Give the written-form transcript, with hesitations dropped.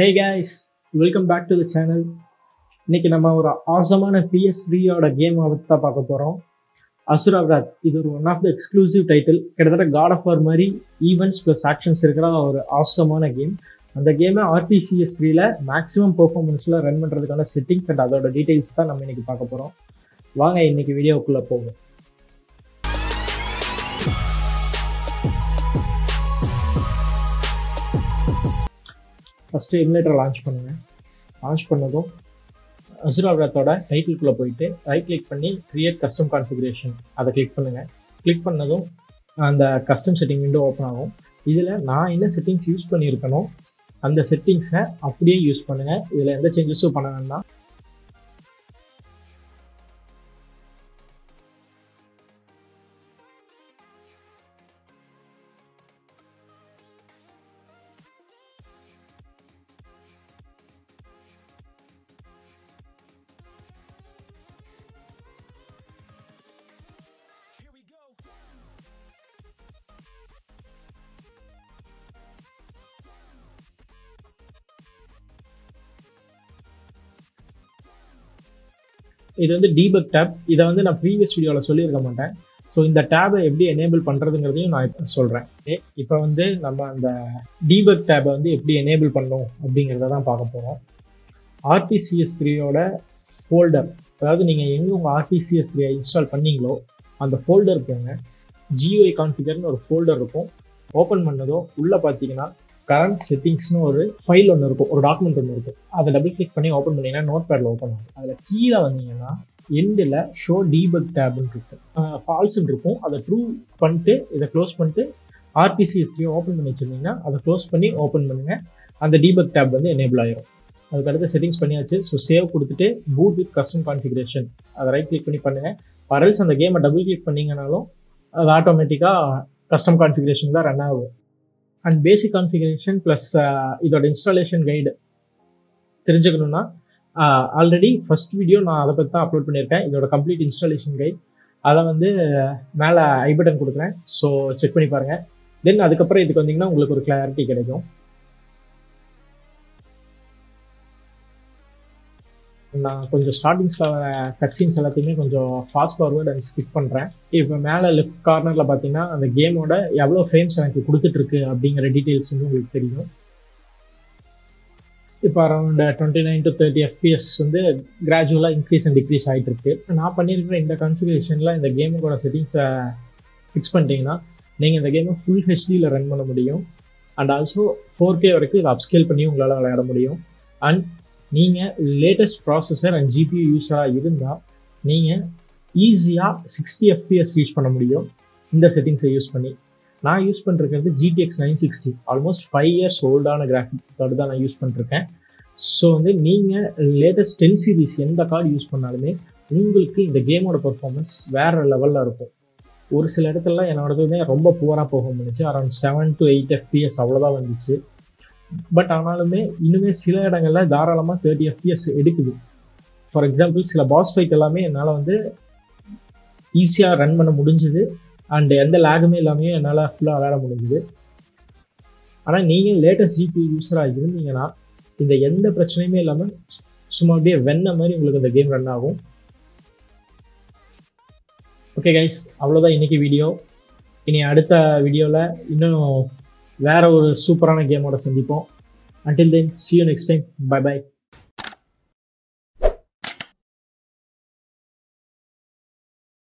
Hey guys, welcome back to the channel. இன்னைக்கு நம்ம ஒரு ஆசமான PS3 ஓட கேம் ஆவத்தா பார்க்க போறோம். Asura's Wrath இது ஒரு one of the exclusive title. கிட்டத்தட்ட God of War மாதிரி events plus actions இருக்கிற ஒரு ஆசமான கேம். அந்த கேமை RPCS3 ல maximum performance ல ரன் பண்றதுக்கான செட்டிங்ஸ் and அதோட details தான் நம்ம இன்னைக்கு பார்க்க போறோம். வாங்க இன்னைக்கு வீடியோக்குள்ள போவோம். First emulator launch pannadum Asura's Wrath oda title ku poite right click panni create custom configuration adha click pannadum and the custom setting window open agum idhila na enna settings use pannirukano and the settings ah apdiye use pannunga idhila endha changes pannanana இது வந்து debug tab. இத வந்து நான் previous videoல சொல்லி இருக்க மாட்டேன். So இந்த tab எப்படி enable பண்றதுங்கறதையும் நான் சொல்றேன். இப்போ வந்து நம்ம அந்த debug tab வந்து எப்படி enable பண்ணனும் அப்படிங்கறத தான் பார்க்க போறோம். RPCS3 ஓட folder. அதாவது நீங்க எங்க உங்க RPCS3 install பண்ணீங்களோ அந்த folder போங்க. GUI configure ன்னு ஒரு folder இருக்கும். ஓபன் பண்ணதோ உள்ள பாத்தீங்கன்னா current settings னு ஒரு ஃபைல் ஒன்னு இருக்கும், ஒரு டாக்குமெண்ட் ஒன்னு இருக்கும். அத டபுள் கிளிக் பண்ணி ஓபன் பண்ணீங்கன்னா நோட்பேட்ல ஓபன் ஆகும். அதுல கீழ வந்தீங்கன்னா எண்ட்ல ஷோ டீபக் டாப்னு இருக்கும். ஃபால்ஸ் னு இருக்கும். அத ட்ரூ பண்ணிட்டு இத க்ளோஸ் பண்ணிட்டு RPCS3 ஓபன் பண்ணி வச்சிருந்தீங்கன்னா அத க்ளோஸ் பண்ணி ஓபன் பண்ணுங்க. அந்த டீபக் டாப் வந்து எனேபிள் ஆயிரும். அதுக்கு அடுத்து செட்டிங்ஸ் பண்ணியாச்சு. சோ சேவ் கொடுத்துட்டு boot with custom configuration அத ரைட் கிளிக் பண்ணி பண்ணுங்க. பரல்ஸ் அந்த கேமை டபுள் கிளிக் பண்ணீங்கனாலும் அது ஆட்டோமேட்டிக்கா கஸ்டம் கான்ஃபிகுரேஷன் தான் ரன் ஆகும். And basic configuration plus இதோட installation guide தெரிஞ்சுக்கணும்னா ஆல்ரெடி ஃபர்ஸ்ட் வீடியோ நான் அதை பத்தி தான் அப்லோட் பண்ணியிருக்கேன். இதோட கம்ப்ளீட் இன்ஸ்டாலேஷன் கைட் அதை வந்து மேலே ஐ பட்டன் கொடுக்குறேன். ஸோ செக் பண்ணி பாருங்க. தென் அதுக்கப்புறம் இதுக்கு வந்தீங்கன்னா உங்களுக்கு ஒரு கிளாரிட்டி கிடைக்கும். நான் கொஞ்சம் ஸ்டார்டிங்ஸில் கட்சீன்ஸ் எல்லாத்தையுமே கொஞ்சம் ஃபாஸ்ட் ஃபார்வர்ட் அண்ட் ஸ்கிப் பண்ணுறேன். இப்போ மேலே லெஃப்ட் கார்னரில் பார்த்தீங்கன்னா அந்த கேமோட எவ்வளோ ஃப்ரேம்ஸ் எனக்கு கொடுத்துட்ருக்கு அப்படிங்கிற டீட்டெயில்ஸ் வந்து உங்களுக்கு தெரியும். இப்போ அரௌண்ட் 29 to 30 FPS வந்து கிராஜுவலாக இன்க்ரீஸ் அண்ட் டிக்ரீஸ் ஆகிட்டு இருக்கு. நான் பண்ணியிருக்கிற இந்த கான்ஃபிகரேஷனில் இந்த கேமுக்கோட செட்டிங்ஸை ஃபிக்ஸ் பண்ணிட்டீங்கன்னா நீங்கள் இந்த கேமை ஃபுல் ஹெச்டியில் ரன் பண்ண முடியும். அண்ட் ஆல்சோ 4K வரைக்கும் இதை அப்ஸ்கேல் பண்ணி உங்களால் விளையாட முடியும். அண்ட் நீங்கள் லேட்டஸ்ட் ப்ராசஸர் அண்ட் ஜிபியூ யூஸராக இருந்தால் நீங்கள் ஈஸியாக 60 FPS ரீச் பண்ண முடியும் இந்த செட்டிங்ஸை யூஸ் பண்ணி. நான் யூஸ் பண்ணிருக்கிறது GTX 960, ஆல்மோஸ்ட் 5 years ஓல்டான கிராஃபிக் கார்டு தான் நான் யூஸ் பண்ணிருக்கேன். ஸோ வந்து நீங்கள் லேட்டஸ்ட் 10 series எந்த கார்டு யூஸ் பண்ணாலுமே உங்களுக்கு இந்த கேமோட பர்ஃபார்மன்ஸ் வேறு லெவலில் இருக்கும். ஒரு சில இடத்துல என்னோடதுமே ரொம்ப புவராக போக முடிச்சு. அரௌண்ட் 7 to 8 FPS அவ்வளோதான் வந்துச்சு. பட் ஆனாலுமே இன்னுமே சில இடங்களில் தாராளமாக 30 FPS எடுக்குது. ஃபார் எக்ஸாம்பிள் சில பாஸ் ஃபைட் எல்லாமே என்னால் வந்து ஈஸியாக ரன் பண்ண முடிஞ்சுது. அண்டு எந்த லேகுமே எல்லாமே என்னால் ஃபுல்லாக விளையாட முடிஞ்சுது. ஆனால் நீங்கள் லேட்டஸ்ட் ஜிபி யூஸராக இருந்தீங்கன்னா இந்த எந்த பிரச்சனையுமே இல்லாமல் சும்மா அப்படியே வெண்ண மாதிரி உங்களுக்கு இந்த கேம் ரன் ஆகும். ஓகே கைஸ், அவ்வளோதான் இன்றைக்கி வீடியோ. இனி அடுத்த வீடியோவில் இன்னும் வேற ஒரு சூப்பரான கேமோட சந்திப்போம். Until then, see you next time. Bye bye.